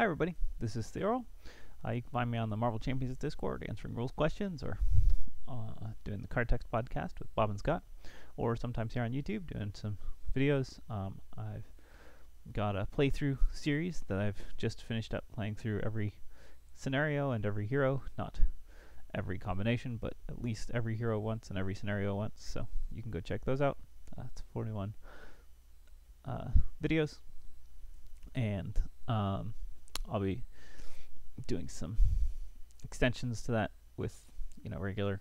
Hi everybody, this is Theorl. You can find me on the Marvel Champions Discord answering rules questions, or doing the Card Text podcast with Bob and Scott, or sometimes here on YouTube doing some videos. I've got a playthrough series that I've just finished up, playing through every scenario and every hero, not every combination, but at least every hero once and every scenario once, so you can go check those out. It's 41 videos, and I'll be doing some extensions to that with, you know, regular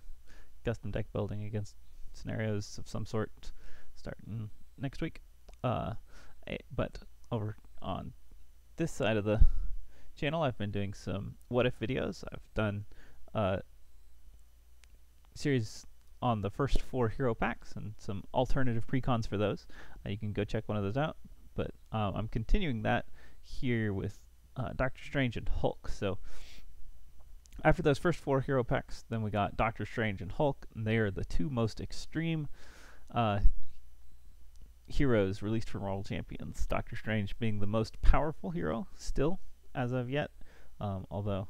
custom deck building against scenarios of some sort starting next week. But over on this side of the channel, I've been doing some what if videos. I've done a series on the first 4 hero packs and some alternative precons for those. You can go check one of those out. But I'm continuing that here with Doctor Strange and Hulk. So after those first 4 hero packs, then we got Doctor Strange and Hulk, and they are the 2 most extreme heroes released from Marvel Champions. Doctor Strange being the most powerful hero still as of yet, although,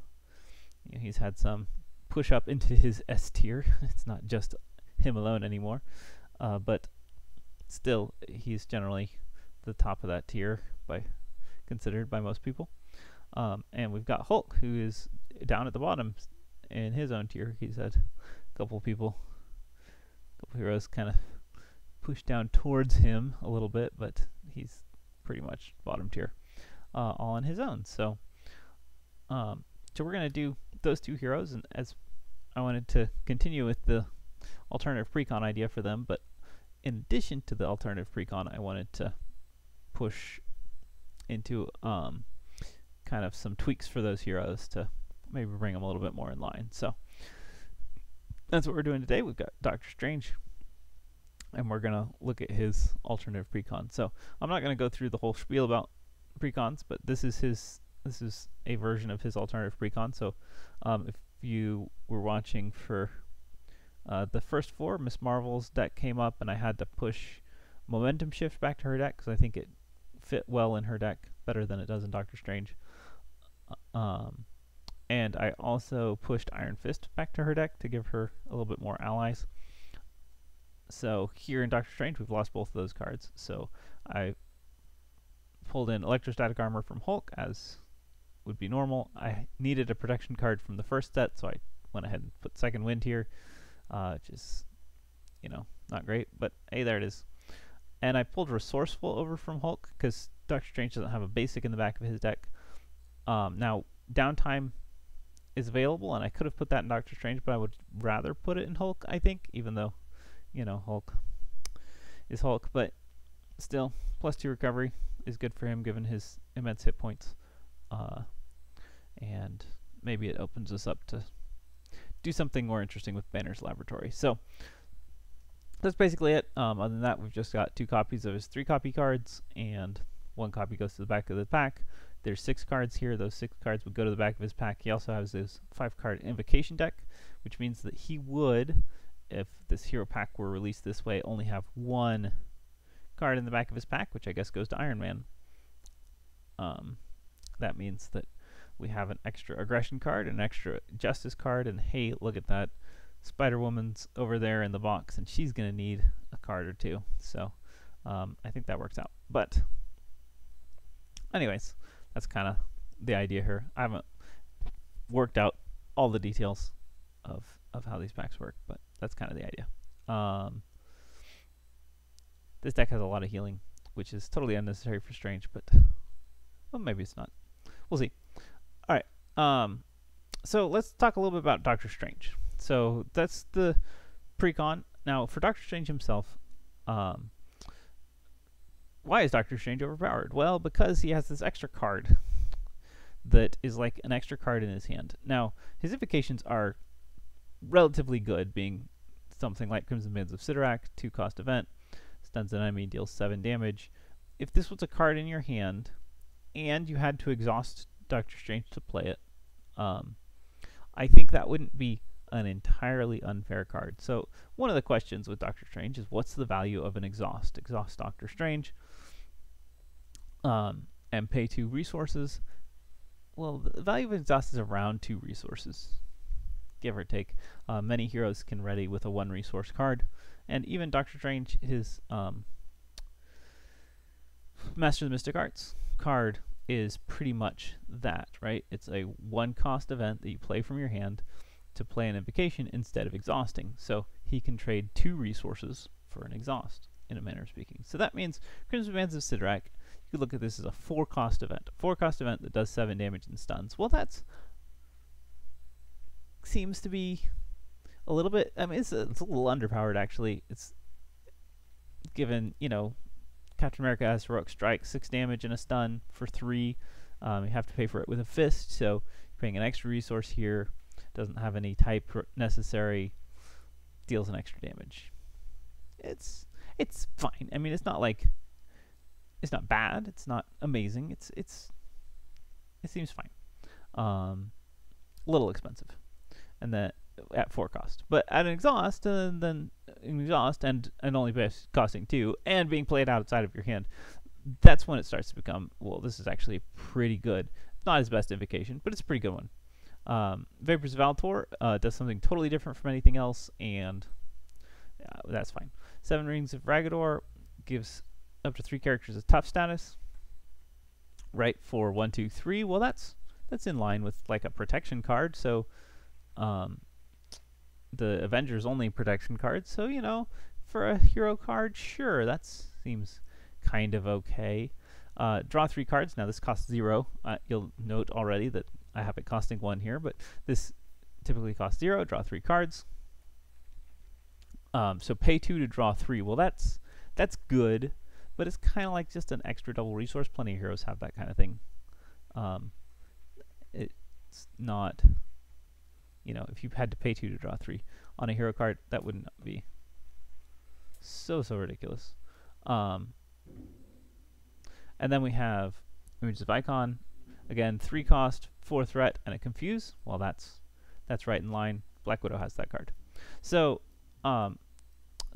you know, he's had some push up into his S tier. It's not just him alone anymore, but still he's generally the top of that tier considered by most people. And we've got Hulk, who is down at the bottom in his own tier. He's had a couple heroes kind of push down towards him a little bit, but he's pretty much bottom tier, all on his own. So, so we're gonna do those 2 heroes, and as I wanted to continue with the alternative precon idea for them, but in addition to the alternative precon, I wanted to push into kind of some tweaks for those heroes to maybe bring them a little bit more in line. So that's what we're doing today. We've got Doctor Strange, and we're gonna look at his alternative precon. So I'm not gonna go through the whole spiel about precons, but this is a version of his alternative precon. So if you were watching for the first 4, Miss Marvel's deck came up, and I had to push Momentum Shift back to her deck because I think it fit well in her deck, better than it does in Doctor Strange. And I also pushed Iron Fist back to her deck to give her a little bit more allies. So here in Doctor Strange, we've lost both of those cards. So I pulled in Electrostatic Armor from Hulk, as would be normal. I needed a protection card from the first set, so I went ahead and put Second Wind here, which is, you know, not great, but hey, there it is. And I pulled Resourceful over from Hulk because Doctor Strange doesn't have a basic in the back of his deck. Now, Downtime is available, and I could have put that in Doctor Strange, but I would rather put it in Hulk, I think, even though, you know, Hulk is Hulk. But still, +2 recovery is good for him given his immense hit points. And maybe it opens us up to do something more interesting with Banner's Laboratory. So that's basically it. Other than that, we've just got 2 copies of his 3 copy cards, and 1 copy goes to the back of the pack. There's 6 cards here. Those 6 cards would go to the back of his pack. He also has his 5 card invocation deck, which means that he would, if this hero pack were released this way, only have 1 card in the back of his pack, which I guess goes to Iron Man. That means that we have an extra aggression card, an extra justice card, and hey, look at that. Spider-Woman's over there in the box, and she's going to need a card or 2. So I think that works out. But anyways, that's kind of the idea here. I haven't worked out all the details of how these packs work, but that's kind of the idea. This deck has a lot of healing, which is totally unnecessary for Strange, but well, maybe it's not. We'll see. All right. So let's talk a little bit about Doctor Strange. So that's the precon. Now for Doctor Strange himself, why is Doctor Strange overpowered? Well, because he has this extra card that is like an extra card in his hand. Now his invocations are relatively good, being something like Crimson Bands of Sidorak, 2 cost event, stuns an enemy, deals 7 damage. If this was a card in your hand and you had to exhaust Doctor Strange to play it, I think that wouldn't be an entirely unfair card. So one of the questions with Doctor Strange is, what's the value of an exhaust? Exhaust Doctor Strange and pay 2 resources well, the value of exhaust is around 2 resources, give or take. Many heroes can ready with a 1 resource card, and even Doctor Strange, his Master of the Mystic Arts card is pretty much that, right? It's a 1 cost event that you play from your hand to play an invocation instead of exhausting, so he can trade 2 resources for an exhaust, in a manner of speaking. So that means Crimson Bands of Sidorak, you could look at this as a 4 cost event. 4 cost event that does 7 damage and stuns. Well, that's seems to be a little bit, I mean, it's a little underpowered, actually. It's given, you know, Captain America has Heroic Strike, 6 damage and a stun for 3. You have to pay for it with a fist, so you're paying an extra resource here. Doesn't have any type necessary, deals an extra damage. It's fine. I mean, it's not like, it's not bad, it's not amazing, it seems fine. A little expensive, and that at 4 cost, but at an exhaust, and then an exhaust and only costing 2 and being played outside of your hand, that's when it starts to become, well, this is actually pretty good. It's not his best invocation, but it's a pretty good one. Vapors of Valtorr does something totally different from anything else, and that's fine. 7 Rings of Raggadorr gives up to 3 characters a tough status, right, for 1, 2, 3. Well, that's in line with like a protection card, so the Avengers only protection card, so, you know, for a hero card, sure, that seems kind of okay. Draw 3 cards. Now this costs 0. You'll note already that I have it costing 1 here, but this typically costs 0. Draw 3 cards. So pay 2 to draw 3. Well, that's good, but it's kind of like just an extra double resource. Plenty of heroes have that kind of thing. It's not, you know, if you had to pay 2 to draw 3 on a hero card, that would not be so ridiculous. And then we have Images of Ikonn. Again, 3 cost, 4 threat, and a confuse. Well, that's right in line. Black Widow has that card. So,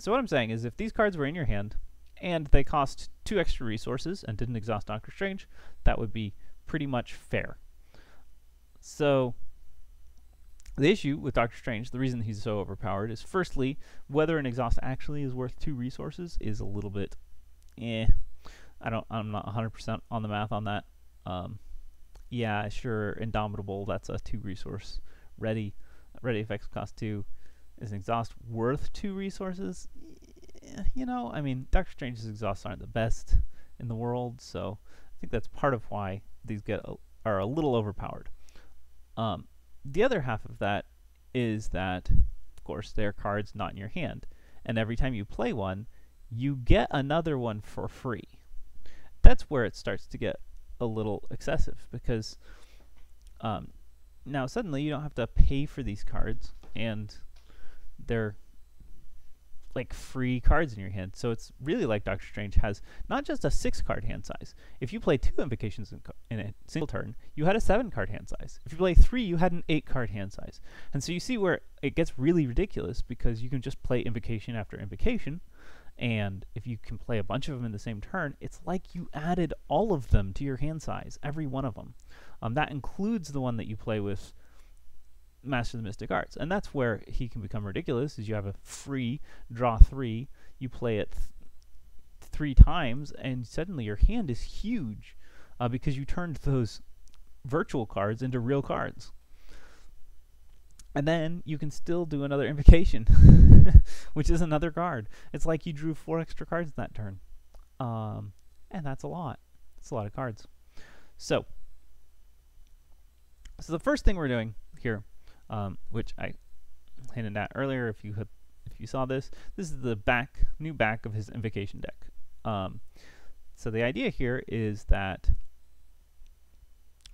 what I'm saying is, if these cards were in your hand and they cost 2 extra resources and didn't exhaust Doctor Strange, that would be pretty much fair. So, the issue with Doctor Strange, the reason he's so overpowered, is firstly, whether an exhaust actually is worth 2 resources is a little bit, I'm not 100% on the math on that. Yeah, sure, Indomitable, that's a 2 resource. Ready effects cost 2. Is an exhaust worth 2 resources? You know, I mean, Doctor Strange's exhausts aren't the best in the world, so I think that's part of why these are a little overpowered. The other half of that is that, of course, they're cards not in your hand, and every time you play one, you get another one for free. That's where it starts to get a little excessive, because now suddenly you don't have to pay for these cards, and they're like free cards in your hand. So it's really like Doctor Strange has not just a 6 card hand size. If you play 2 invocations in a single turn, you had a 7 card hand size. If you play 3, you had an 8 card hand size. And so you see where it gets really ridiculous, because you can just play invocation after invocation, and if you can play a bunch of them in the same turn, it's like you added all of them to your hand size, every one of them. That includes the one that you play with Master of the Mystic Arts, and that's where he can become ridiculous, is you have a free draw 3, you play it 3 times, and suddenly your hand is huge, because you turned those virtual cards into real cards. And then you can still do another invocation, which is another card. It's like you drew 4 extra cards that turn. And that's a lot. It's a lot of cards. So the first thing we're doing here, which I hinted at earlier, if you saw this, this is the new back of his invocation deck. So the idea here is that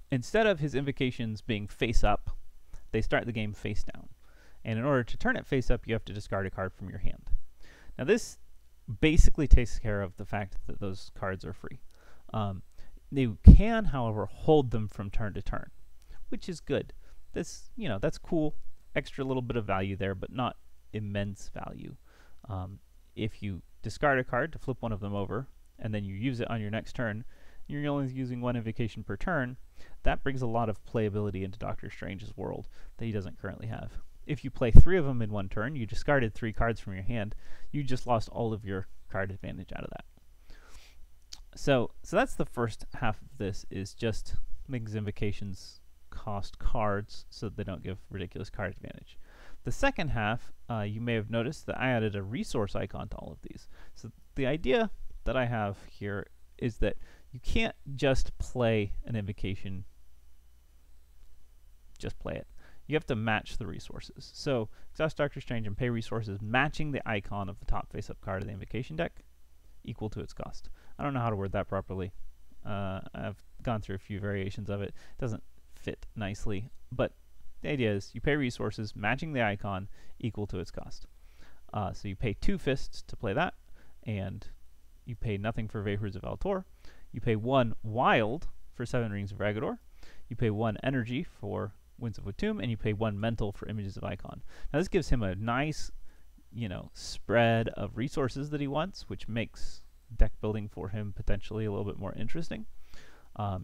instead of his invocations being face up, they start the game face down, and in order to turn it face up, you have to discard a card from your hand. Now this basically takes care of the fact that those cards are free. They can, however, hold them from turn to turn, which is good. This, you know, that's cool, extra little bit of value there, but not immense value. If you discard a card to flip one of them over, and then you use it on your next turn, you're only using one invocation per turn, that brings a lot of playability into Doctor Strange's world that he doesn't currently have. If you play three of them in one turn, you discarded three cards from your hand, you just lost all of your card advantage out of that. So that's the first half of this, is just makes invocations cost cards so that they don't give ridiculous card advantage. The second half, you may have noticed that I added a resource icon to all of these. So the idea that I have here is that you can't just play an invocation, just play it. You have to match the resources. So exhaust Doctor Strange and pay resources matching the icon of the top face-up card of the invocation deck equal to its cost. I don't know how to word that properly. I've gone through a few variations of it. It doesn't fit nicely, but the idea is you pay resources matching the icon equal to its cost. So you pay two fists to play that, and you pay nothing for Vapors of Valtorr. You pay one wild for Seven Rings of Raggadorr. You pay one energy for Winds of Watoomb, and you pay one mental for Images of Ikonn. Now this gives him a nice, you know, spread of resources that he wants, which makes deck building for him potentially a little bit more interesting.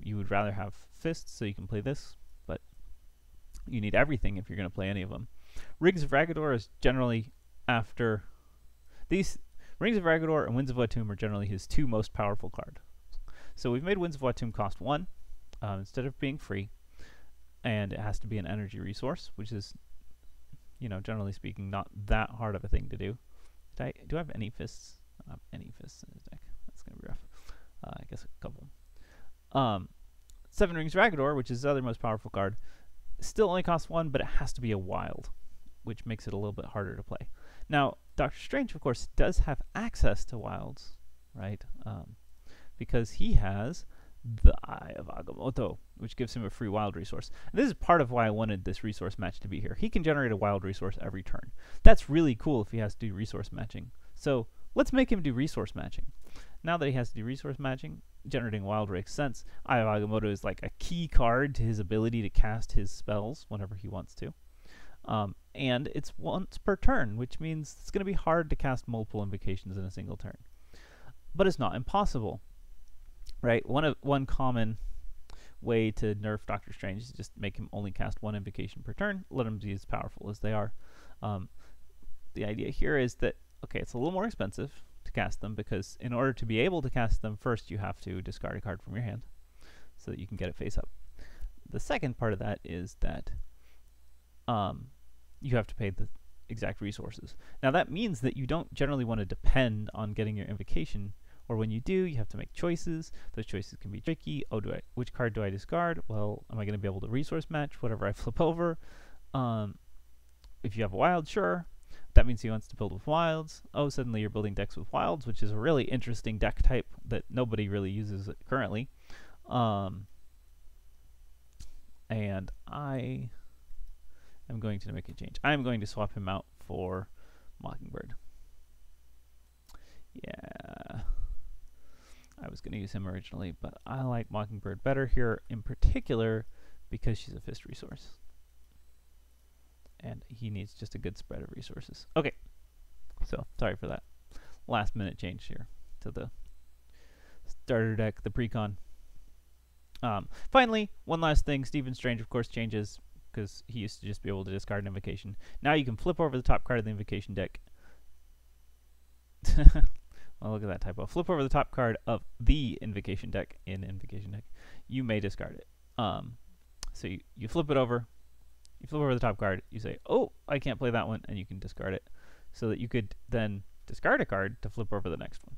You would rather have fists, so you can play this, but you need everything if you're going to play any of them. Rings of Raggadorr is generally after these. Rings of Raggadorr and Winds of Watoomb are generally his two most powerful cards. So we've made Winds of Watoomb cost one instead of being free, and it has to be an energy resource, which is, you know, generally speaking, not that hard of a thing to do. Do I have any fists? I don't have any fists in this deck. That's going to be rough. I guess a couple. Seven Rings of Raggadorr, which is the other most powerful card, still only costs one, but it has to be a wild, which makes it a little bit harder to play. Now, Doctor Strange, of course, does have access to wilds, right? Because he has the Eye of Agamotto, which gives him a free wild resource. And this is part of why I wanted this resource match to be here. He can generate a wild resource every turn. That's really cool if he has to do resource matching. So let's make him do resource matching. Now that he has to do resource matching, generating wild makes sense. Eye of Agamotto is like a key card to his ability to cast his spells whenever he wants to. And it's once per turn, which means it's going to be hard to cast multiple invocations in a single turn. But it's not impossible. Right, one common way to nerf Doctor Strange is just make him only cast one invocation per turn, let him be as powerful as they are. The idea here is that, okay, it's a little more expensive to cast them, because in order to be able to cast them, first you have to discard a card from your hand so that you can get it face up. The second part of that is that you have to pay the exact resources. Now that means that you don't generally want to depend on getting your invocation, or when you do, you have to make choices. Those choices can be tricky. Oh, which card do I discard? Well, am I going to be able to resource match whatever I flip over? If you have a wild, sure. That means he wants to build with wilds. Oh, suddenly you're building decks with wilds, which is a really interesting deck type that nobody really uses currently. And I am going to make a change. I'm going to swap him out for Mockingbird. Yeah. I was going to use him originally, but I like Mockingbird better here, in particular because she's a fist resource. And he needs just a good spread of resources. Okay, so sorry for that last minute change here to the starter deck, the precon. Finally, one last thing, Stephen Strange, of course, changes, because he used to just be able to discard an invocation. Now you can flip over the top card of the invocation deck. Well, look at that typo. Flip over the top card of the invocation deck in invocation deck. You may discard it. So you flip it over. You flip over the top card. You say, oh, I can't play that one. And you can discard it. So that you could then discard a card to flip over the next one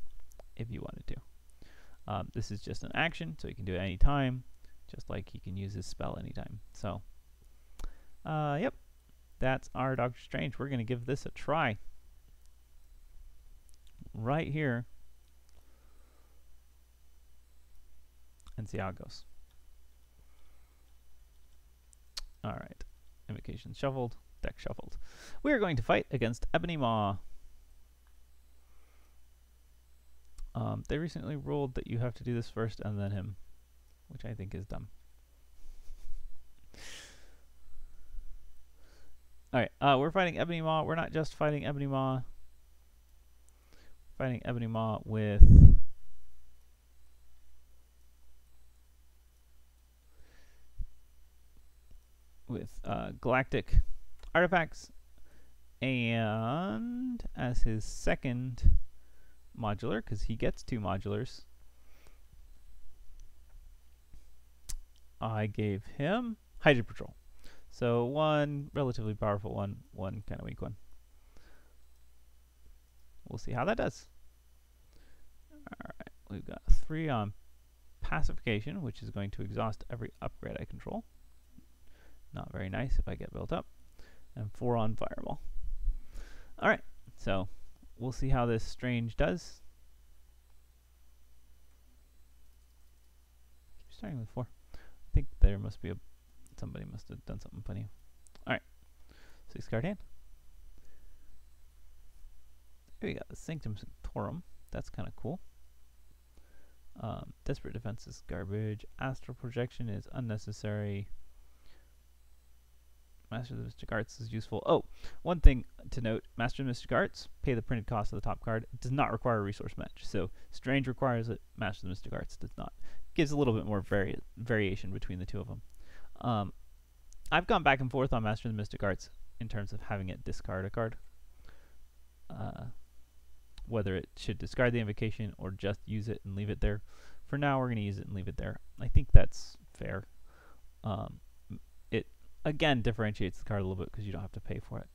if you wanted to. This is just an action, so you can do it anytime. Just like he can use his spell anytime. So, yep. That's our Doctor Strange. We're going to give this a try. Right here and see how it goes. Alright, invocation shuffled, deck shuffled. We are going to fight against Ebony Maw. They recently ruled that you have to do this first and then him, which I think is dumb. Alright, we're fighting Ebony Maw. We're not just fighting Ebony Maw. Fighting Ebony Maw with with galactic artifacts, and as his second modular, because he gets two modulars, I gave him Hydra Patrol. So one relatively powerful one, one kind of weak one. We'll see how that does. Alright, we've got 3 on pacification, which is going to exhaust every upgrade I control. Not very nice if I get built up. And 4 on fireball. Alright, so we'll see how this Strange does. Keep starting with 4. I think there must be a... somebody must have done something funny. Alright, 6 card hand. There we got the Sanctum Sanctorum. That's kind of cool. Desperate Defense is garbage. Astral Projection is unnecessary. Master of the Mystic Arts is useful. Oh, one thing to note, Master of the Mystic Arts, pay the printed cost of the top card. It does not require a resource match. So Strange requires it, Master of the Mystic Arts does not. Gives a little bit more variation between the two of them. I've gone back and forth on Master of the Mystic Arts in terms of having it discard a card. Whether it should discard the invocation or just use it and leave it there. For now, we're going to use it and leave it there. I think that's fair. It, again, differentiates the card a little bit because you don't have to pay for it.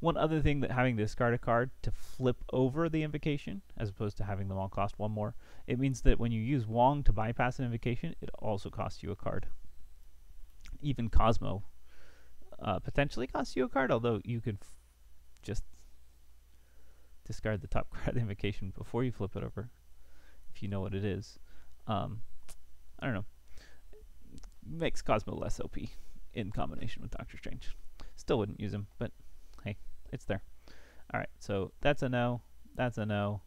One other thing that having to discard a card to flip over the invocation, as opposed to having them all cost one more, it means that when you use Wong to bypass an invocation, it also costs you a card. Even Cosmo potentially costs you a card, although you could just discard the top card of the invocation before you flip it over, if you know what it is. I don't know. It makes Cosmo less OP in combination with Doctor Strange. Still wouldn't use him, but hey, it's there. Alright, so that's a no, that's a no,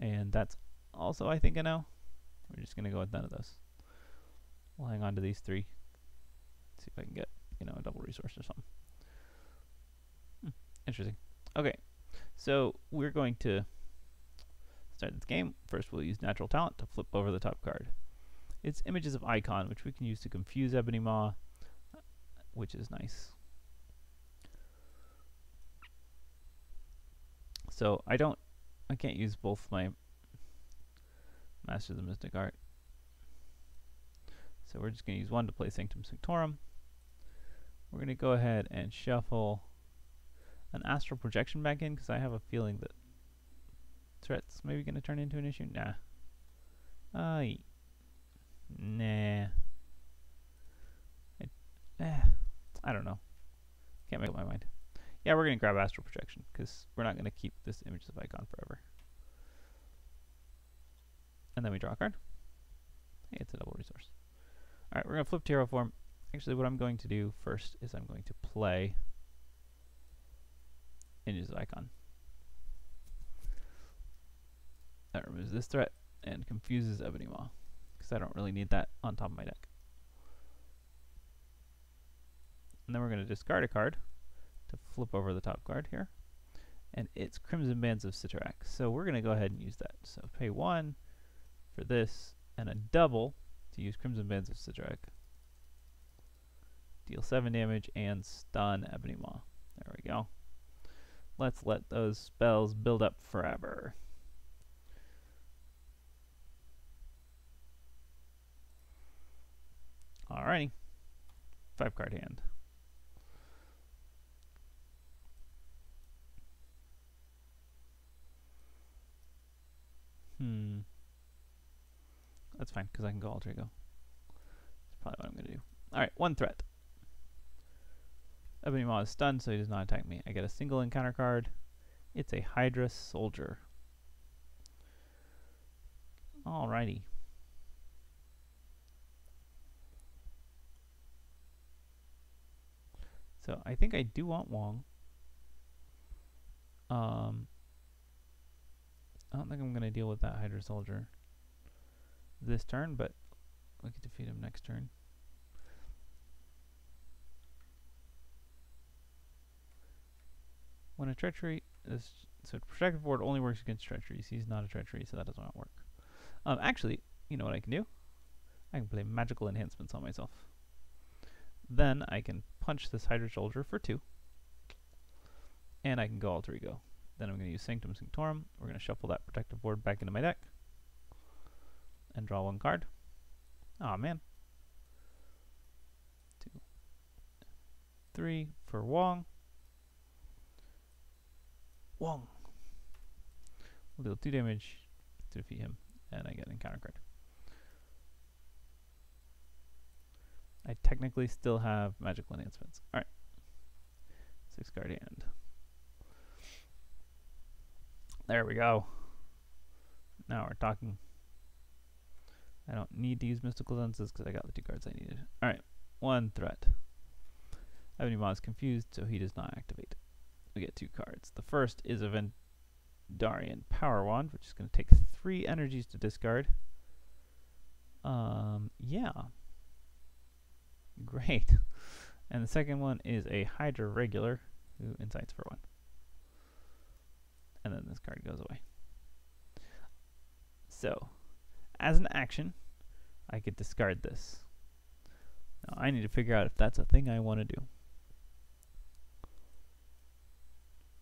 and that's also, I think, a no. We're just going to go with none of those. We'll hang on to these 3. See if I can get, you know, a double resource or something. Interesting. Okay. So we're going to start this game. First we'll use Natural Talent to flip over the top card. It's Images of Ikonn, which we can use to confuse Ebony Maw, which is nice. So I can't use both my Master of the Mystic Art. So we're just going to use one to play Sanctum Sanctorum. We're going to go ahead and shuffle an Astral Projection back in, because I have a feeling that threats maybe going to turn into an issue. Nah. Nah. I don't know. Can't make up my mind. Yeah, we're going to grab Astral Projection, because we're not going to keep this Images of Ikonn forever. And then we draw a card. Hey, it's a double resource. Alright, we're going to flip to hero form. Actually, what I'm going to do first is I'm going to play Images of Ikonn. That removes this threat and confuses Ebony Maw, because I don't really need that on top of my deck. And then we're going to discard a card to flip over the top card here, and it's Crimson Bands of Sidorak. So we're going to go ahead and use that. So pay 1 for this and a double to use Crimson Bands of Sidorak. Deal 7 damage and stun Ebony Maw. There we go. Let's let those spells build up forever. Alrighty. 5 card hand. That's fine, because I can go alter ego. That's probably what I'm going to do. Alright, 1 threat. Ebony Maw is stunned, so he does not attack me. I get a single encounter card. It's a Hydra Soldier. Alrighty. So I think I do want Wong. I don't think I'm going to deal with that Hydra Soldier this turn, but we could defeat him next turn. When a treachery is... so Protective Ward only works against treacheries. He's not a treachery, so that does not work. Actually, you know what I can do? I can play Magical Enhancements on myself. Then I can punch this Hydra Soldier for 2. And I can go Alter Ego. Then I'm going to use Sanctum Sanctorum. We're going to shuffle that Protective Ward back into my deck. And draw one card. Aw, man. 2, 3 for Wong. Wong. We'll deal 2 damage to defeat him. And I get an encounter card. I technically still have Magical Enhancements. Alright. 6 card hand. There we go. Now we're talking. I don't need to use Mystical Senses because I got the 2 cards I needed. Alright, 1 threat. Ebony Maw is confused, so he does not activate. We get 2 cards. The first is a Vendarian Power Wand, which is going to take 3 energies to discard. Yeah. Great. And the second one is a Hydra Regular, who incites for 1. And then this card goes away. So, as an action, I could discard this. Now I need to figure out if that's a thing I want to do.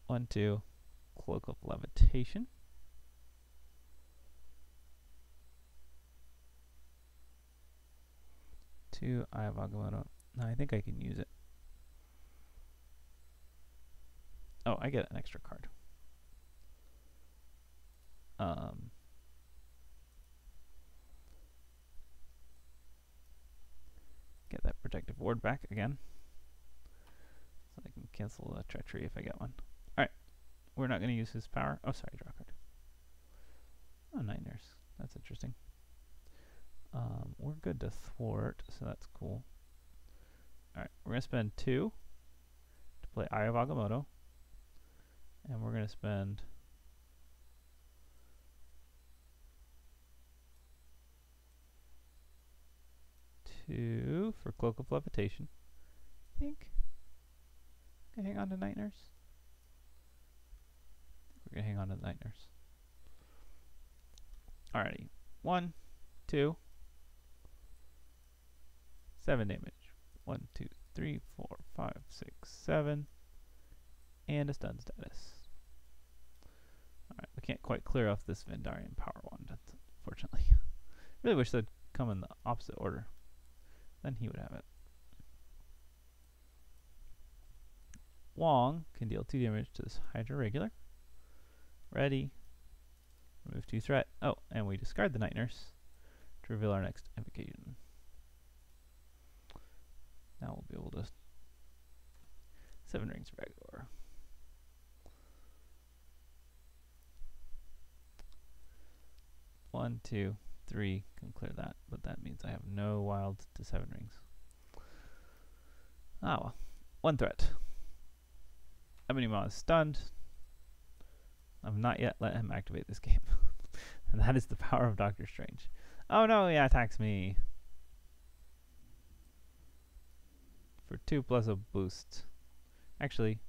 1, 2, Cloak of Levitation. Eye of Agamotto. No, I think I can use it. Oh, I get an extra card. Get that Protective Ward back again. So I can cancel the Treachery if I get one. Alright. We're not going to use his power. Oh, sorry, draw a card. Oh, Night Nurse. That's interesting. We're good to thwart, so that's cool. Alright, we're going to spend 2 to play Eye of Agamotto. And we're going to spend 2 for Cloak of Levitation. I think. Can I hang on to Night Nurse? We're going to hang on to the Night Nurse. Alrighty. 1, 2. 7 damage. 1, 2, 3, 4, 5, 6, 7. And a stun status. Alright, we can't quite clear off this Vendarian Power Wand, unfortunately. Really wish they'd come in the opposite order. Then he would have it. Wong can deal 2 damage to this Hydra Regular. Ready. Remove 2 threat. Oh, and we discard the Night Nurse to reveal our next invocation. Now we'll be able to Seven Rings of Raggadorr. One, two, three, can clear that, but that means I have no wilds to Seven Rings. Ah well. 1 threat. Ebony Maw is stunned. I've not yet let him activate this game. And that is the power of Doctor Strange. Oh no, yeah, attacks me. For 2 plus a boost. Actually,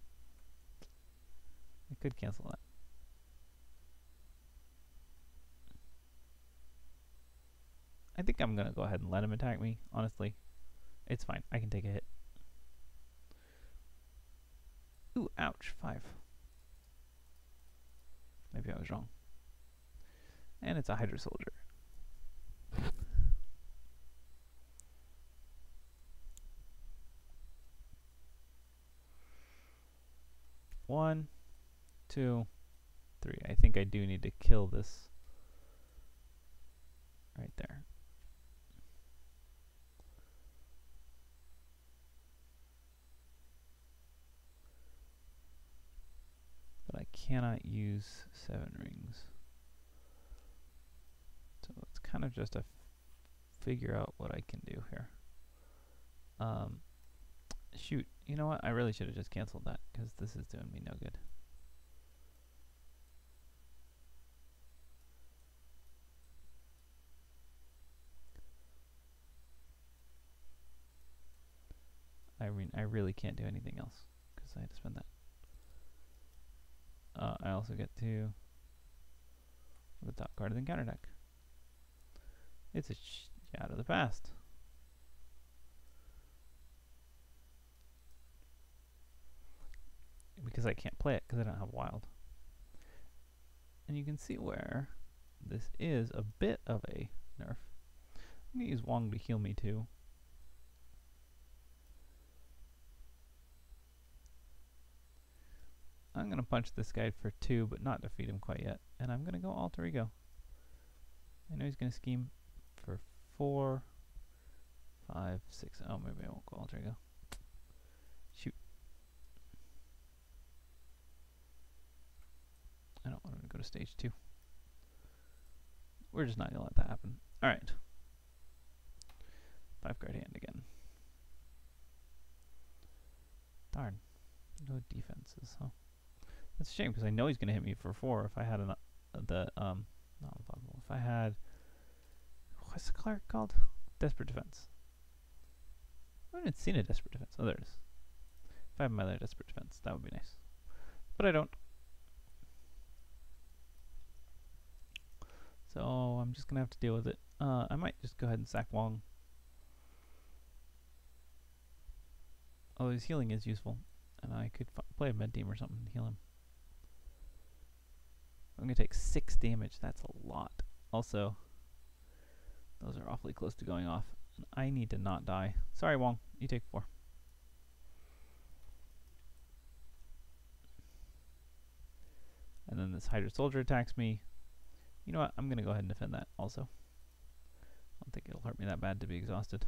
I could cancel that. I think I'm going to go ahead and let him attack me, honestly. It's fine, I can take a hit. Ooh, ouch, 5. Maybe I was wrong. And it's a Hydra Soldier. One, two, three. I think I do need to kill this right there. But I cannot use Seven Rings. So it's kind of just a figure out what I can do here. Shoot, you know what? I really should have just canceled that because this is doing me no good. I mean, I really can't do anything else because I had to spend that. I also get to the top card of the encounter deck. It's a Shadow of the Past. because I can't play it because I don't have wild. And you can see where this is a bit of a nerf. I'm going to use Wong to heal me too. I'm going to punch this guy for 2, but not defeat him quite yet. And I'm going to go alter ego. I know he's going to scheme for 4, 5, 6. Oh, maybe I won't go alter ego. Shoot. I don't want him to go to stage 2. We're just not going to let that happen. Alright. 5-card hand again. Darn. No defenses, huh? That's a shame because I know he's going to hit me for 4 if I had not unblockable. If I had, what's the cleric called? Desperate Defense. I haven't seen a Desperate Defense. Oh, there it is. If I had my other Desperate Defense, that would be nice. But I don't. So I'm just going to have to deal with it. I might just go ahead and sack Wong. Although his healing is useful. And I could play a med team or something and heal him. I'm going to take 6 damage. That's a lot. Also, those are awfully close to going off. And I need to not die. Sorry, Wong. You take 4. And then this Hydra Soldier attacks me. You know what? I'm going to go ahead and defend that also. I don't think it'll hurt me that bad to be exhausted.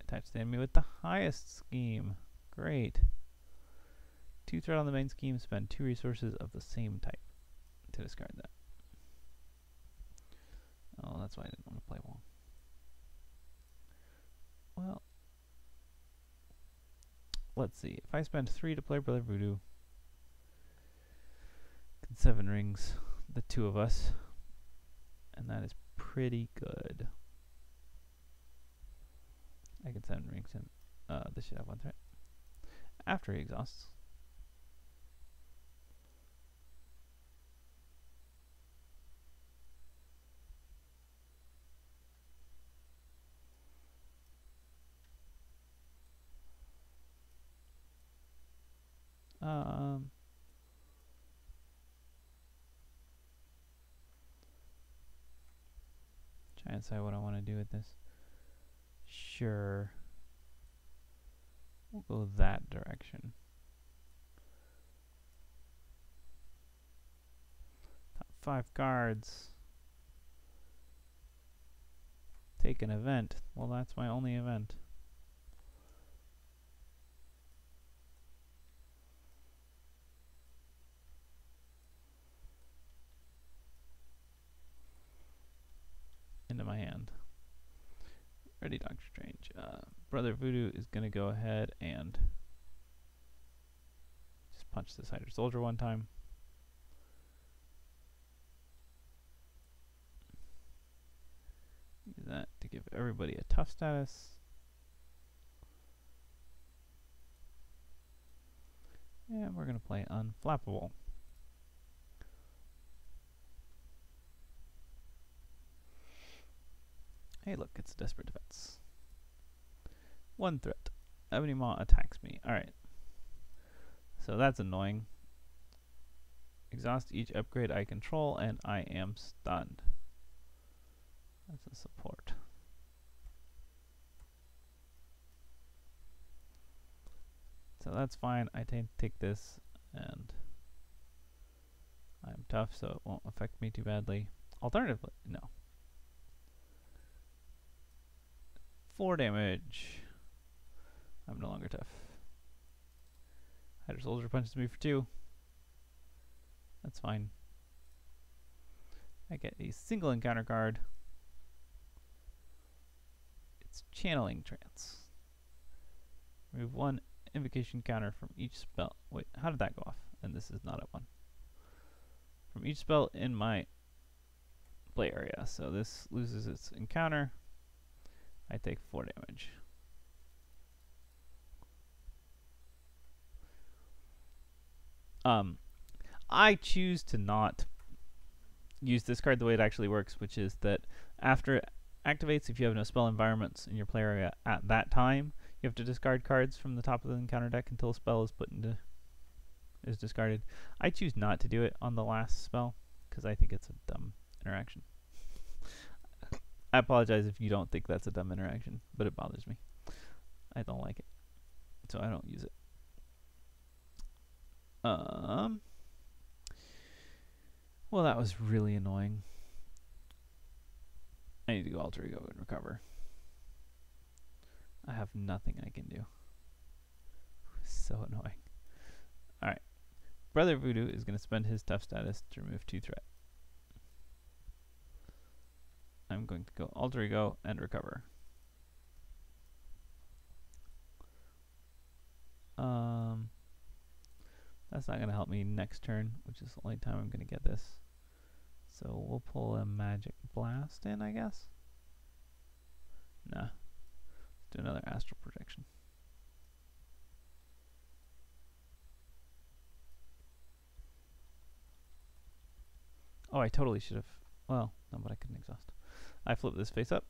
Attach the enemy with the highest scheme. Great. 2 threat on the main scheme. Spend 2 resources of the same type to discard that. Oh, that's why I didn't want to play Wong. Well, let's see. If I spend 3 to play Brother Voodoo, can 7 rings the 2 of us, and that is pretty good. I can 7 rings him. This should have 1 threat. After he exhausts. Try and decide what I want to do with this. Sure. We'll go that direction. Top 5 cards. Take an event. Well, that's my only event. Into my hand. Ready, Doctor Strange. Brother Voodoo is going to go ahead and just punch this Hydra Soldier 1 time. Use that to give everybody a tough status. And we're going to play Unflappable. Hey, look, it's a Desperate Defense. 1 threat. Ebony Maw attacks me. Alright. So that's annoying. Exhaust each upgrade I control, and I am stunned. That's a support. So that's fine. I take this, and I'm tough, so it won't affect me too badly. Alternatively, no. 4 damage. I'm no longer tough. Hydra Soldier punches me for 2. That's fine. I get a single encounter card. It's Channeling Trance. Remove 1 invocation counter from each spell. Wait, how did that go off? And this is not a 1. From each spell in my play area. So this loses its encounter. I take 4 damage. I choose to not use this card the way it actually works, which is that after it activates, if you have no spell environments in your play area at that time, You have to discard cards from the top of the encounter deck until a spell is put into is discarded. I choose not to do it on the last spell because I think it's a dumb interaction. I apologize if you don't think that's a dumb interaction, but it bothers me. I don't like it, so I don't use it. Well, that was really annoying. I need to go alter ego and recover. I have nothing I can do. So annoying. Alright. Brother Voodoo is going to spend his tough status to remove 2 threat. I'm going to go alter ego and recover. That's not going to help me next turn, which is the only time I'm going to get this. So we'll pull a Magic Blast in, I guess. Nah. Do another Astral Projection. Oh, I totally should have. Well, no, but I couldn't exhaust. I flip this face up.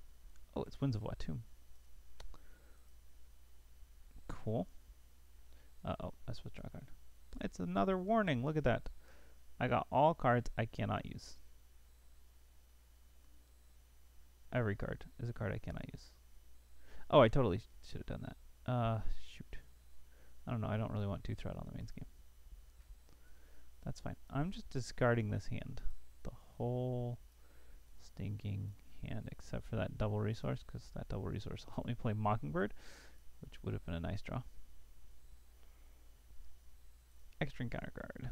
Oh, it's Winds of Watoomb. Cool. Uh-oh, I switched our card. It's another warning. Look at that. I got all cards I cannot use. Every card is a card I cannot use. Oh, I totally should have done that. Shoot. I don't know. I don't really want 2 threat on the main scheme. That's fine. I'm just discarding this hand. The whole stinking hand, except for that double resource, because that double resource will help me play Mockingbird, which would have been a nice draw. Extra encounter card.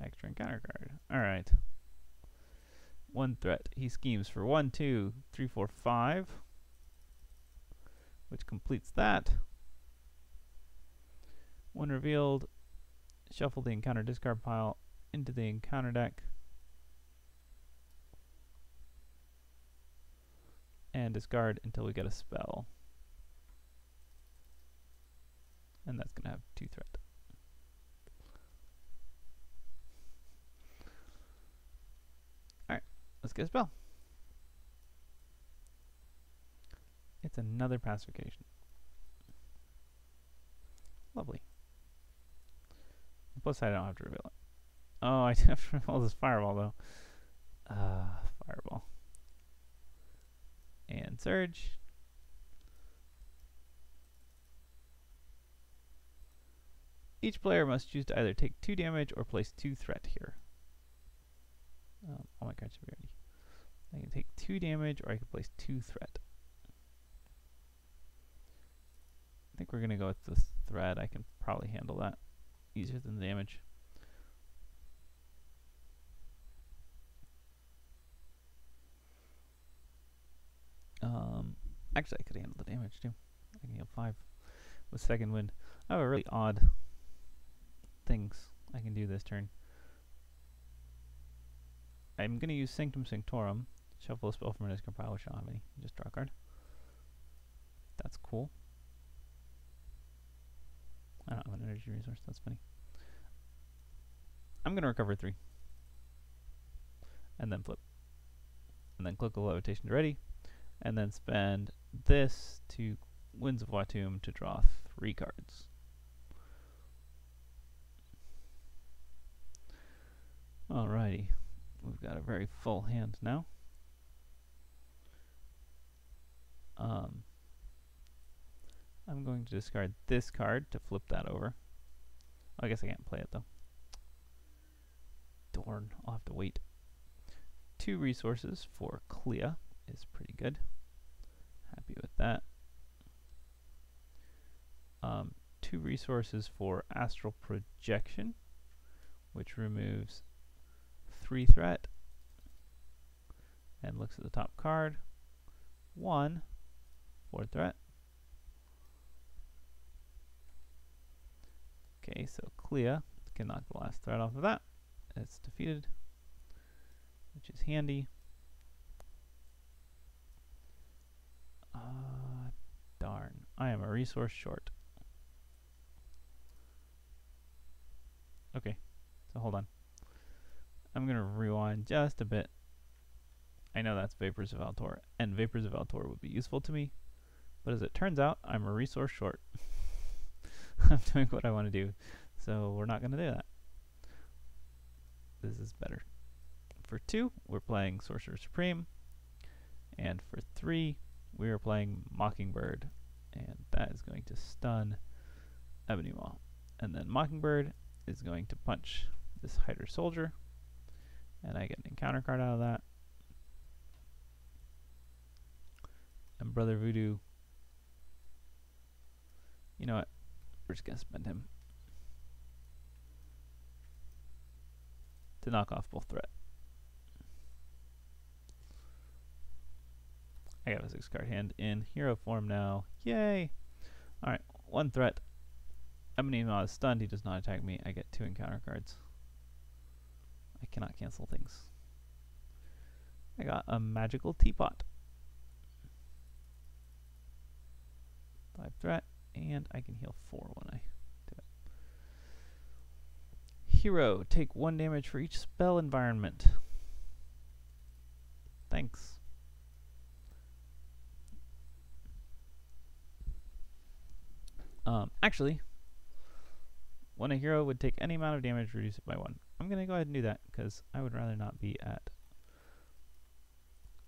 Extra encounter card. Alright. 1 threat. He schemes for 1, 2, 3, 4, 5, which completes that. 1 revealed. Shuffle the encounter discard pile into the encounter deck. And discard until we get a spell. And that's going to have 2 threat. Alright, let's get a spell. It's another pacification. Lovely. Plus, I don't have to reveal it. Oh, I have to reveal this fireball, though. Fireball. And surge. Each player must choose to either take 2 damage or place 2 threat here. Oh my god, should be ready. I can take 2 damage or I can place 2 threat. I think we're going to go with the threat. I can probably handle that. Easier than the damage. Actually, I could handle the damage too. I can heal 5 with Second Wind. I have a really odd things I can do this turn. I'm going to use Sanctum Sanctorum. Shuffle a spell from a discard pile, which I don't have any. Just draw a card. That's cool. I don't have an energy resource, that's funny. I'm going to recover 3. And then flip. And then Cloak of Levitation to ready. And then spend this to Winds of Watoomb to draw 3 cards. Alrighty. We've got a very full hand now. I'm going to discard this card to flip that over. Oh, I guess I can't play it though. Dorn, I'll have to wait. 2 resources for Clea is pretty good. Happy with that. 2 resources for Astral Projection, which removes 3 threat and looks at the top card. 1, 4 threat. Okay, so Clea can knock the last threat off of that. It's defeated, which is handy. Darn, I am a resource short. Okay, so hold on. I'm going to rewind just a bit. I I know that's Vapors of Valtorr, and Vapors of Valtorr would be useful to me, but as it turns out, I'm a resource short. I'm doing what I want to do, so we're not going to do that. This is better. For 2, we're playing Sorcerer Supreme, and for 3, we are playing Mockingbird, and that is going to stun Ebony Maw. And then Mockingbird is going to punch this Hydra Soldier, and I get an encounter card out of that. And Brother Voodoo, you know what, we're just going to spend him to knock off both threat. I got a 6-card hand in hero form now. Yay! Alright, 1 threat. Ebony Maw is stunned, he does not attack me. I get 2 encounter cards. I cannot cancel things. I got a magical teapot. 5 threat, and I can heal 4 when I do it. Hero, take 1 damage for each spell environment. Thanks. Actually, when a hero would take any amount of damage, reduce it by 1. I'm going to go ahead and do that because I would rather not be at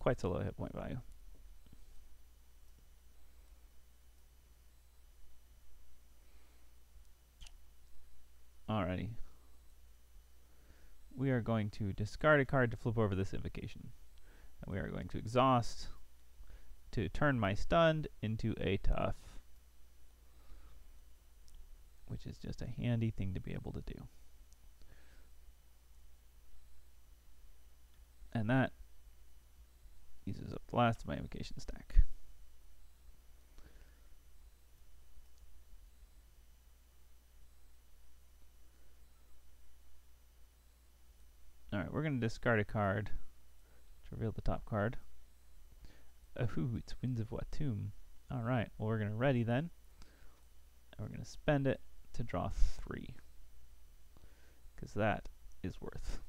quite so low hit point value. Alrighty. We are going to discard a card to flip over this invocation. And we are going to exhaust to turn my stunned into a tough, which is just a handy thing to be able to do. And that uses up the last of my invocation stack. Alright, we're going to discard a card to reveal the top card. Oh, it's Winds of Watoomb. Alright, well, we're going to ready then. And we're going to spend it to draw 3, because that is worth.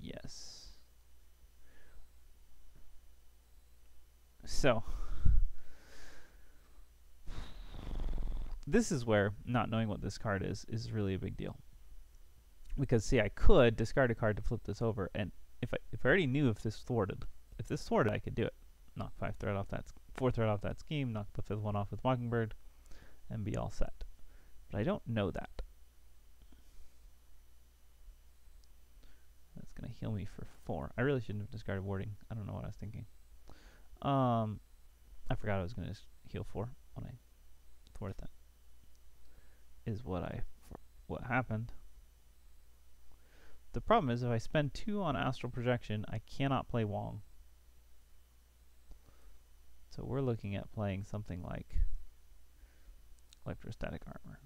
Yes. So this is where not knowing what this card is really a big deal, because see, I could discard a card to flip this over, and if I already knew if this thwarted, I could do it. Knock 5 threat off that, 4 threat off that scheme, knock the 5th one off with Mockingbird, and be all set. But I don't know that. That's going to heal me for 4. I really shouldn't have discarded warding. I don't know what I was thinking. I forgot I was going to heal 4 when I thwarted that. Is what happened. The problem is if I spend 2 on Astral Projection, I cannot play Wong. So we're looking at playing something like Electrostatic Armor.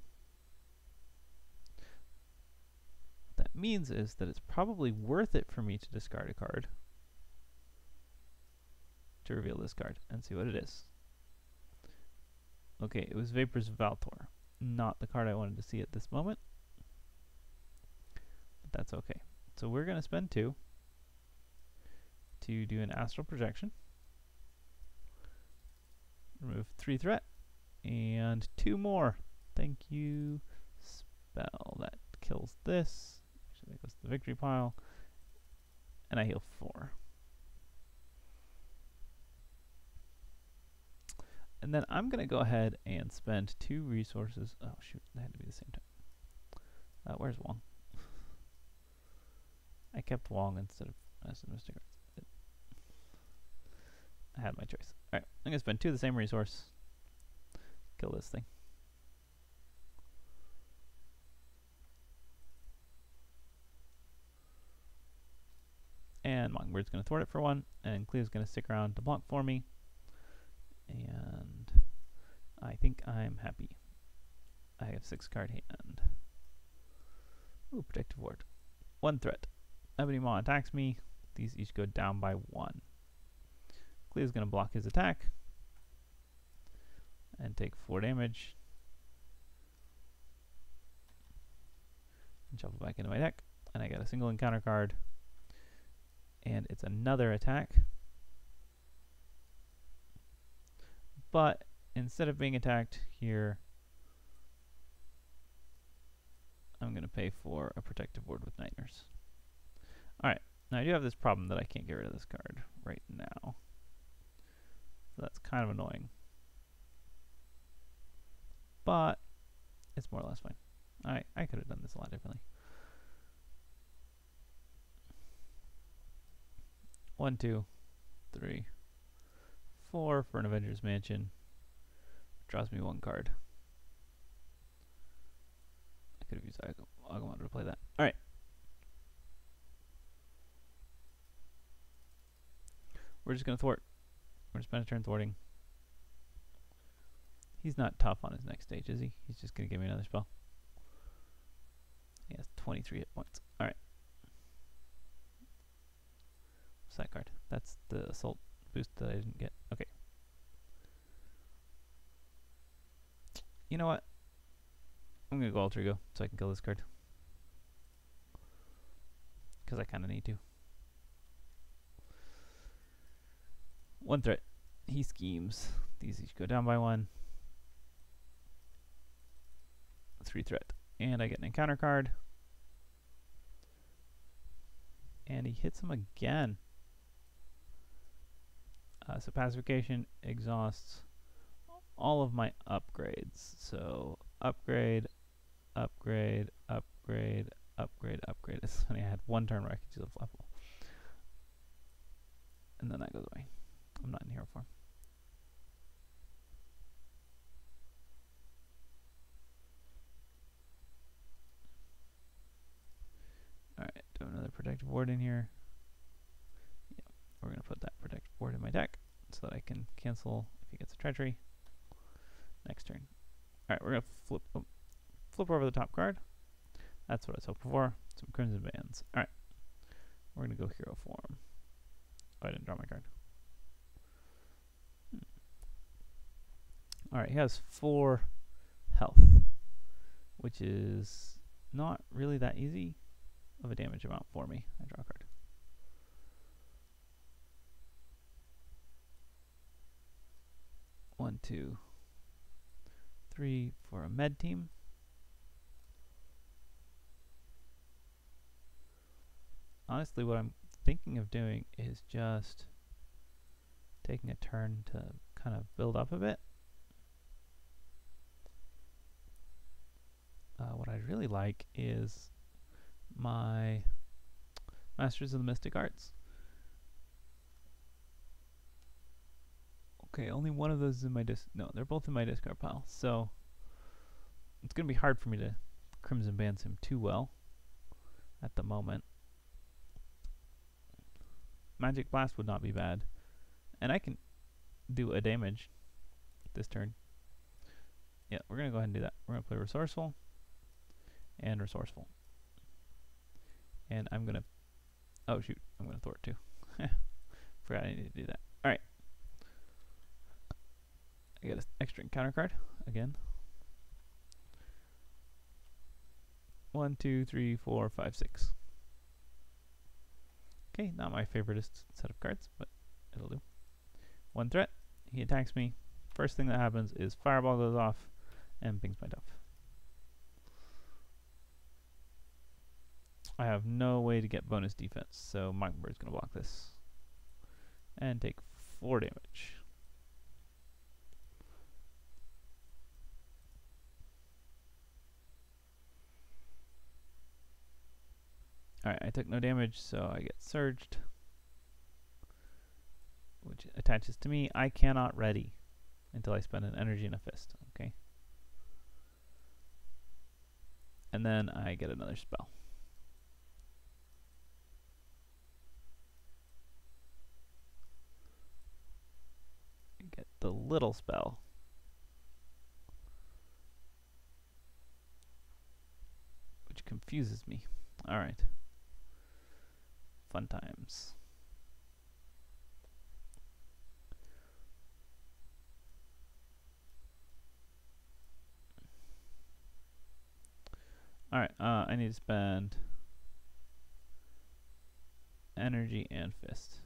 What that means is that it's probably worth it for me to discard a card to reveal this card and see what it is. Okay, it was Vapors of Valtorr. Not the card I wanted to see at this moment. But that's okay. So we're going to spend 2 to do an Astral Projection. Remove 3 threat, and 2 more. Thank you. Spell that kills this. Actually, that goes to the victory pile. And I heal 4. And then I'm going to go ahead and spend 2 resources. Oh, shoot. That had to be the same time. Where's Wong? I kept Wong instead of Master of the Mystic Arts. I had my choice. Alright, I'm going to spend 2 of the same resource. Kill this thing. And Mockingbird's going to thwart it for 1, and Clea's going to stick around to block for me. And I think I'm happy. I have 6-card hand. Ooh, Protective Ward. 1 threat. Ebony Maw attacks me. These each go down by 1. Clea's going to block his attack and take 4 damage. and shuffle back into my deck, and I get a single encounter card, and it's another attack. But instead of being attacked here, I'm going to pay for a Protective Ward with Night Nurse. Alright, now I do have this problem that I can't get rid of this card right now. So that's kind of annoying. But it's more or less fine. I could have done this a lot differently. 1, 2, 3, 4 for an Avengers Mansion. Draws me one card. I could have used Agamotto to play that. Alright. We're just going to thwart. We're just going to turn thwarting. He's not tough on his next stage, is he? He's just going to give me another spell. He has 23 hit points. Alright. What's that card? That's the assault boost that I didn't get. Okay. You know what? I'm going to go Alter Ego so I can kill this card. Because I kind of need to. One threat. He schemes. These each go down by one. 3 threat. And I get an encounter card. And he hits him again. So Pacification exhausts all of my upgrades. So upgrade, upgrade, upgrade, upgrade, upgrade. It's funny, I had one turn where I could use a flappable. And then that goes away. I'm not in hero form. Alright, do another Protective Ward in here. Yeah, we're going to put that Protective Ward in my deck so that I can cancel if he gets a Treachery. Next turn. Alright, we're going to flip over the top card. That's what I was hoping for. Some Crimson Bands. Alright, we're going to go hero form. Oh, I didn't draw my card. Alright, he has 4 health, which is not really that easy of a damage amount for me. I draw a card. One, two, three for a Med Team. Honestly, what I'm thinking of doing is just taking a turn to kind of build up a bit. What I really like is my Masters of the Mystic Arts. Okay, only one of those is in my no, they're both in my discard pile, so it's going to be hard for me to Crimson Bands him too well at the moment. Magic Blast would not be bad, and I can do a damage this turn. Yeah, we're going to go ahead and do that. We're going to play Resourceful and Resourceful. And I'm going to... Oh, shoot. I'm going to thwart, too. Forgot I needed to do that. Alright. I get an extra encounter card. Again. 1, 2, 3, 4, 5, 6. Okay, not my favoriteest set of cards, but it'll do. 1 threat. He attacks me. First thing that happens is Fireball goes off and pings my Duff. I have no way to get bonus defense, so Mockingbird's going to block this. And take 4 damage. Alright, I took no damage, so I get surged. Which attaches to me. I cannot ready until I spend an energy and a fist. Okay. And then I get another spell. Get the little spell. Which confuses me. Alright. Fun times. Alright, I need to spend energy and fist.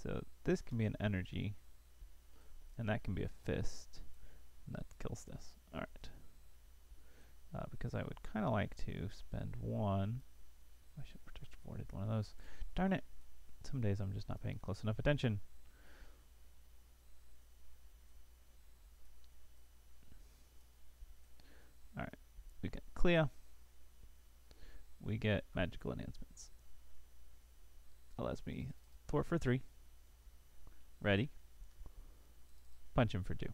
So this can be an energy, and that can be a fist, and that kills this. Alright. Because I would kind of like to spend one. I should have Protective Warded one of those. Darn it. Some days I'm just not paying close enough attention. Alright. We get Clea. We get Magical Enhancements. That lets me thwart for 3. Ready. Punch him for 2.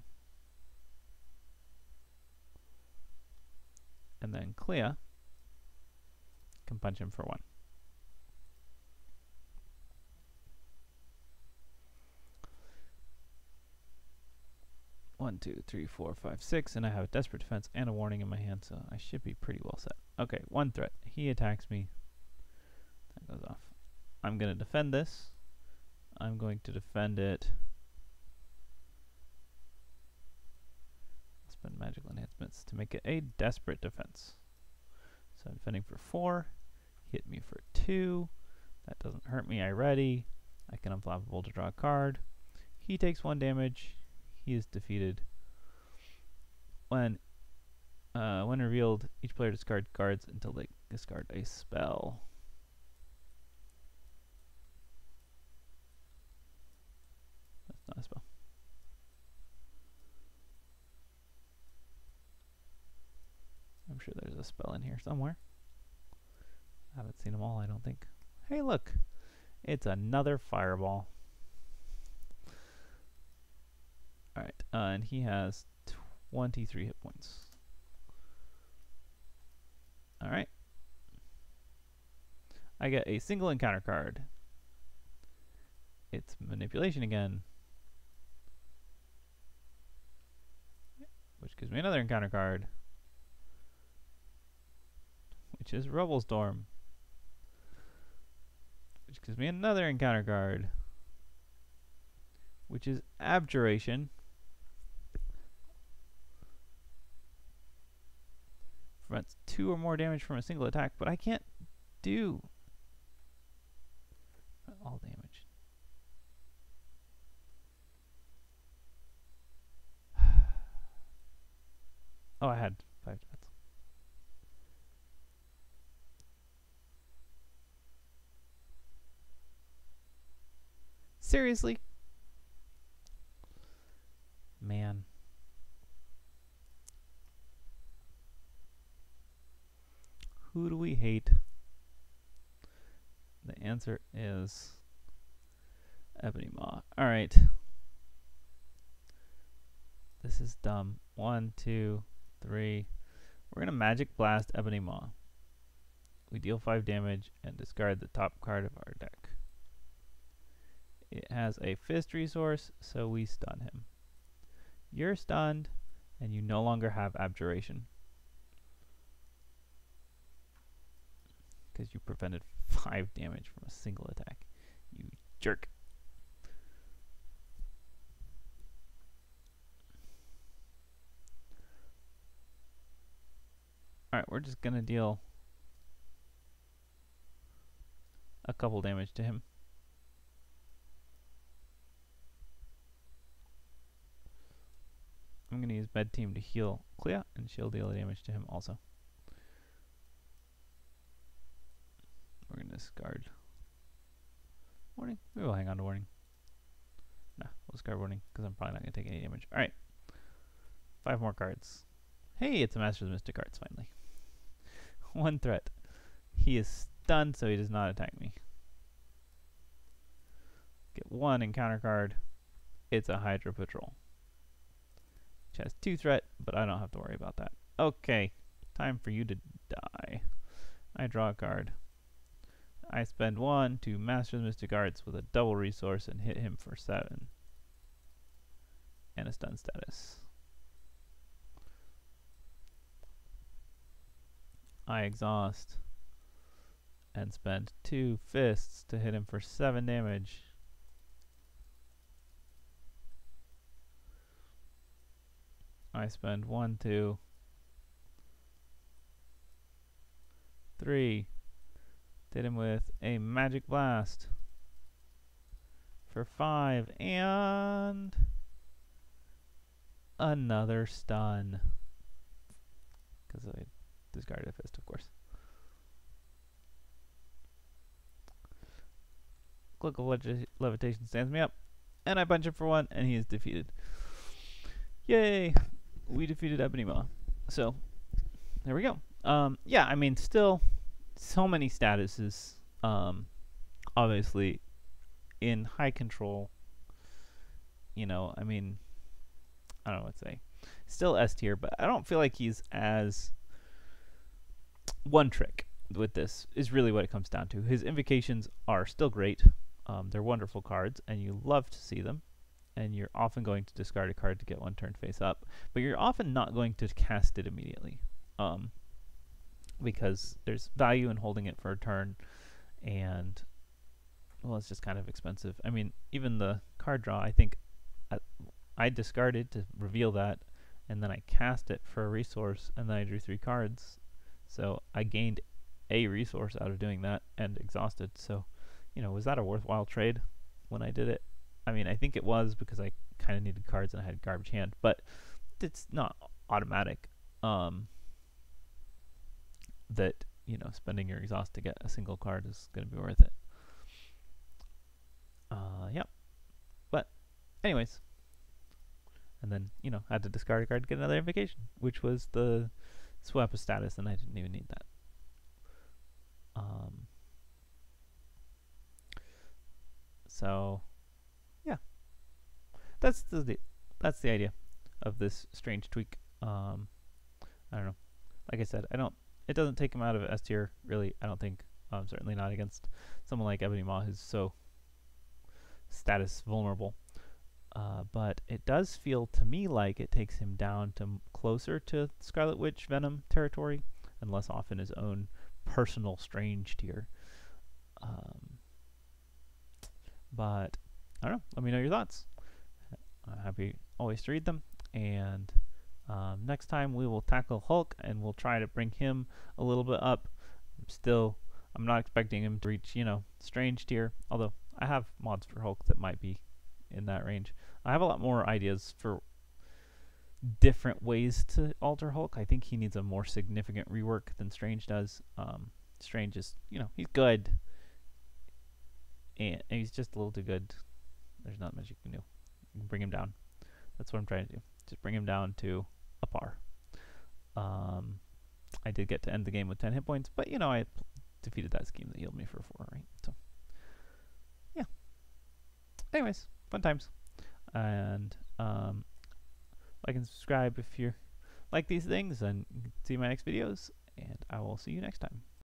And then Clea can punch him for 1. One, two, three, four, five, six, and I have a Desperate Defense and a Warning in my hand, so I should be pretty well set. Okay, 1 threat. He attacks me. That goes off. I'm going to defend this. I'm going to defend it. Magical Enhancements to make it a Desperate Defense. So I'm defending for 4, hit me for 2, that doesn't hurt me, I ready, I can unflappable to draw a card, he takes 1 damage, he is defeated. When revealed, each player discards cards until they discard a spell. That's not a spell. I'm sure there's a spell in here somewhere. I haven't seen them all, I don't think. Hey, look! It's another fireball. Alright, and he has 23 hit points. Alright. I get a single encounter card. It's manipulation again. Which gives me another encounter card. Which is Rubble Storm, which gives me another encounter card, which is Abjuration. Prevents 2 or more damage from a single attack, but I can't do all damage. Oh, I had 5 damage. Seriously? Man. Who do we hate? The answer is Ebony Maw. Alright. This is dumb. 1, 2, 3. We're going to Magic Blast Ebony Maw. We deal 5 damage and discard the top card of our deck. It has a fist resource, so we stun him. You're stunned, and you no longer have Abjuration. Because you prevented 5 damage from a single attack. You jerk. Alright, we're just going to deal a couple damage to him. I'm going to use Med Team to heal Clea, and she'll deal damage to him also. We're going to discard Warning. We will hang on to Warning. Nah, we'll discard Warning, because I'm probably not going to take any damage. Alright. 5 more cards. Hey, it's a Master of the Mystic Arts, finally. 1 threat. He is stunned, so he does not attack me. Get 1 encounter card. It's a Hydra Patrol. Which has 2 threat, but I don't have to worry about that. Okay, time for you to die. I draw a card. I spend 1 to Master the Mystic Arts with a double resource and hit him for 7. And a stun status. I exhaust and spend 2 fists to hit him for 7 damage. I spend 1, 2, 3. Hit him with a Magic Blast for 5 and another stun because I discarded a fist, of course. Cloak of Levitation stands me up and I punch him for 1 and he is defeated. Yay! We defeated Ebony Maw. So there we go. Yeah, I mean, still so many statuses, obviously in high control. You know, I mean, I don't know what to say. Still S tier, but I don't feel like he's as one trick with this is really what it comes down to. His invocations are still great. They're wonderful cards and you love to see them, and you're often going to discard a card to get one turned face up, but you're often not going to cast it immediately. Because there's value in holding it for a turn, and well, it's just kind of expensive. I mean, even the card draw, I think I discarded to reveal that, and then I cast it for a resource, and then I drew 3 cards, so I gained a resource out of doing that and exhausted. So, you know, was that a worthwhile trade when I did it? I mean, I think it was, because I kind of needed cards and I had garbage hand, but it's not automatic. That, you know, spending your exhaust to get a single card is going to be worth it. Yeah. But anyways, and then, you know, I had to discard a card to get another invocation, which was the swap of status, and I didn't even need that. So yeah, that's the idea of this strange tweak. I don't know. Like I said, it doesn't take him out of S tier, really, I don't think. Certainly not against someone like Ebony Maw, who's so status vulnerable. But it does feel to me like it takes him down to closer to Scarlet Witch Venom territory, and less often his own personal strange tier. But I don't know. Let me know your thoughts. I'm happy always to read them. And next time we will tackle Hulk, and we'll try to bring him a little bit up. I'm not expecting him to reach, you know, strange tier, although I have mods for Hulk that might be in that range. I have a lot more ideas for different ways to alter Hulk. I think he needs a more significant rework than Strange does. Strange is, you know, he's good, and he's just a little too good. There's not much you can do. You can bring him down. That's what I'm trying to do. Just bring him down to a par. I did get to end the game with 10 hit points, but you know, I defeated that scheme that healed me for 4, right? So yeah. Anyways, fun times. And like and subscribe if you like these things, and you can see my next videos, and I will see you next time.